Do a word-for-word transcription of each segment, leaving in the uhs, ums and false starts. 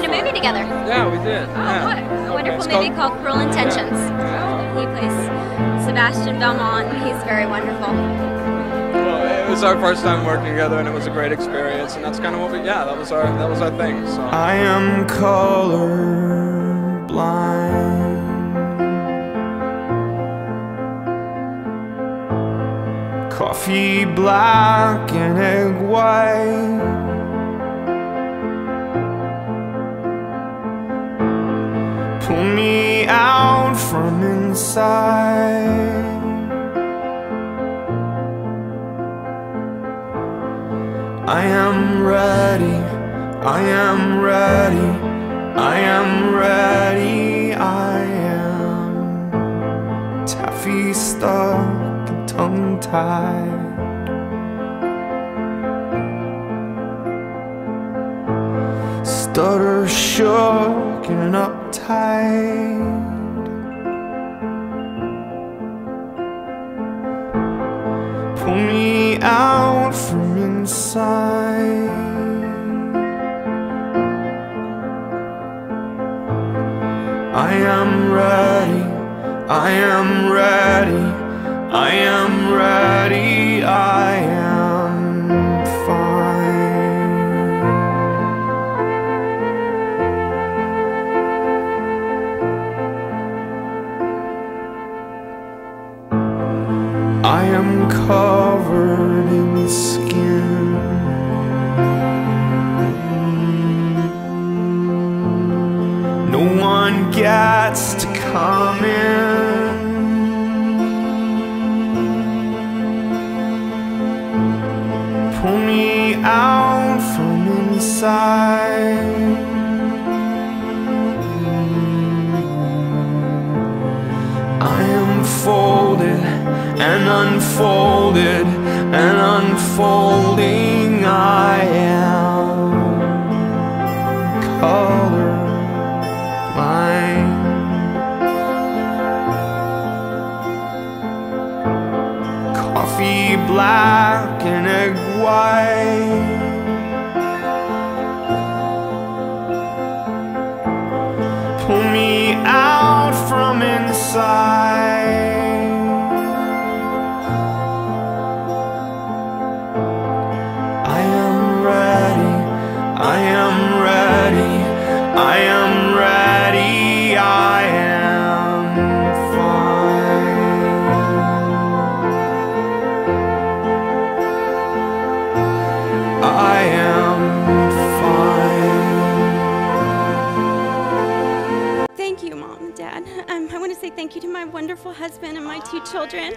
did a movie together. Yeah, we did. Oh, yeah. What? A wonderful it's movie called, called Cruel Intentions. Yeah. He plays Sebastian Belmont. He's very wonderful. Well, it was our first time working together, and it was a great experience. And that's kind of what we, yeah, that was our, that was our thing. So. I am colorblind. Coffee black and egg white. Pull me out from inside. I am ready, I am ready, I am ready, I am taffy stuff. Tongue-tied, stutter shook and uptight. Pull me out from inside. I am ready, I am ready, I am ready, I am fine. I am covered in skin. No one gets to come in. Pull me out from inside. I am folded and unfolded and unfolding. I am colorblind. Coffee black and egg white. Pull me out from inside. I am ready, I am ready, I am ready, I am. I am fine. Thank you, Mom and Dad. Um, I want to say thank you to my wonderful husband and my two children.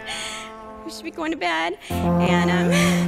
We should be going to bed. And um